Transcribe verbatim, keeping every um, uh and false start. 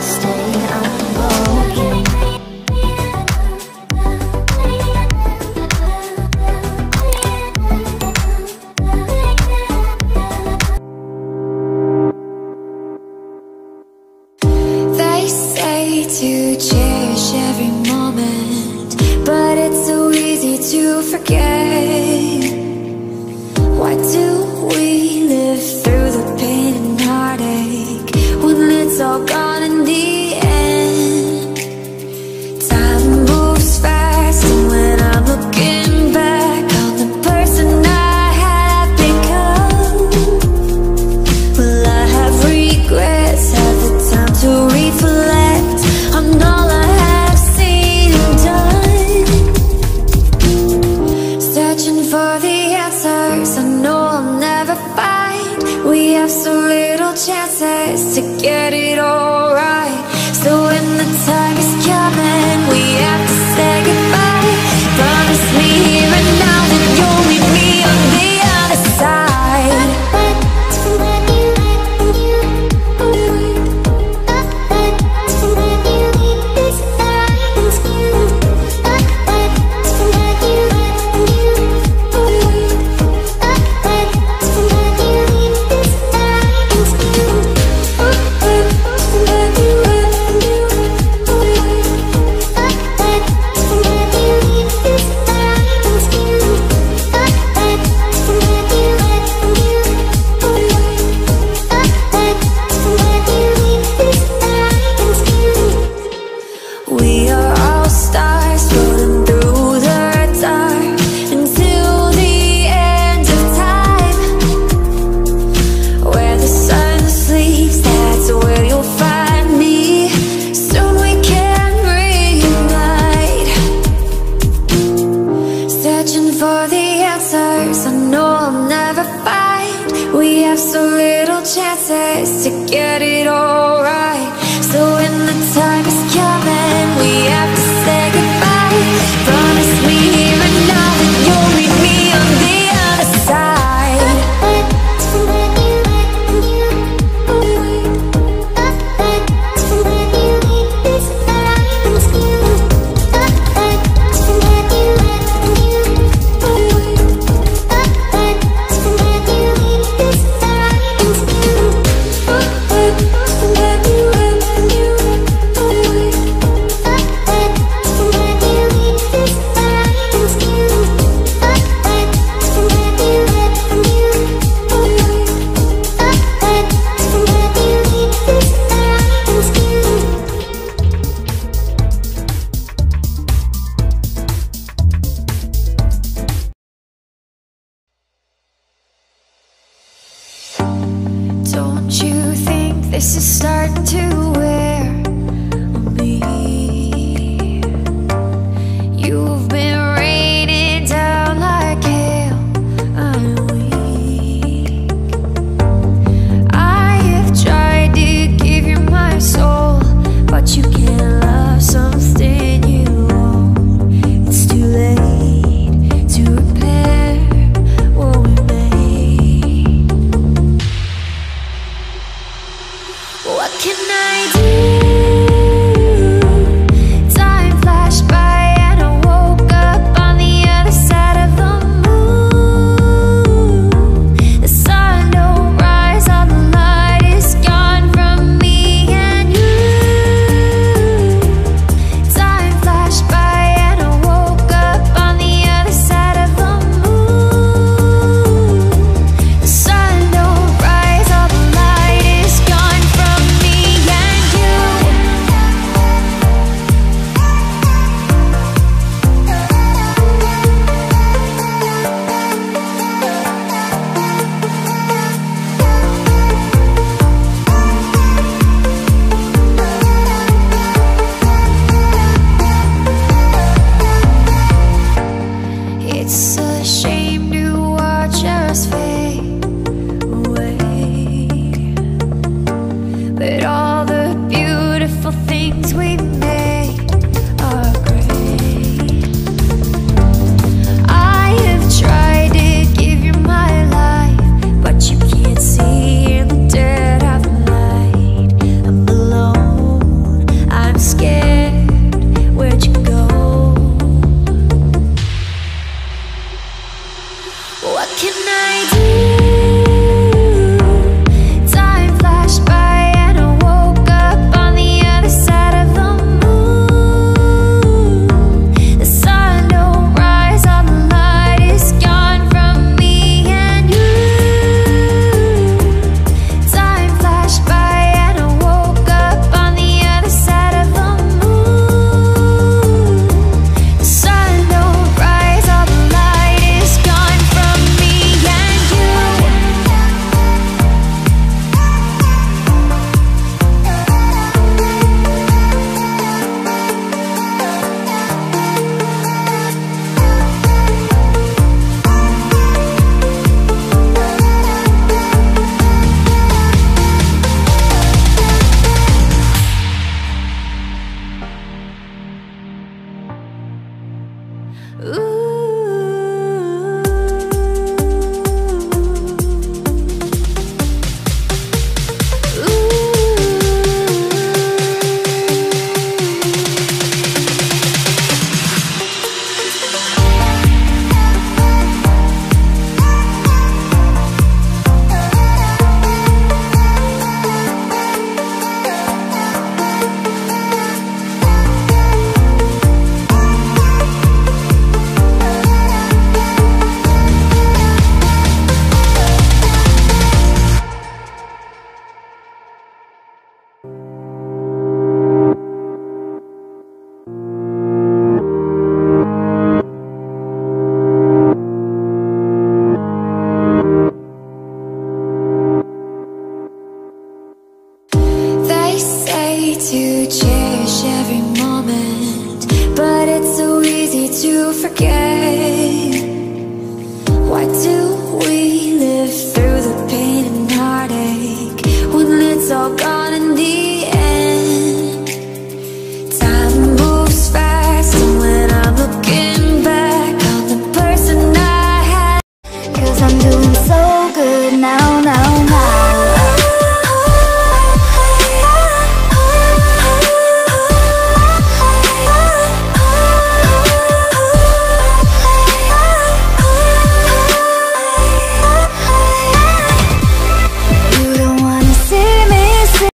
alone. to cherish every moment, but it's so easy to forget. Why do we live through the pain and heartache when it's all gone in the end? Time moves fast, and when I'm looking back on the person I had, 'cause I'm doing so good now.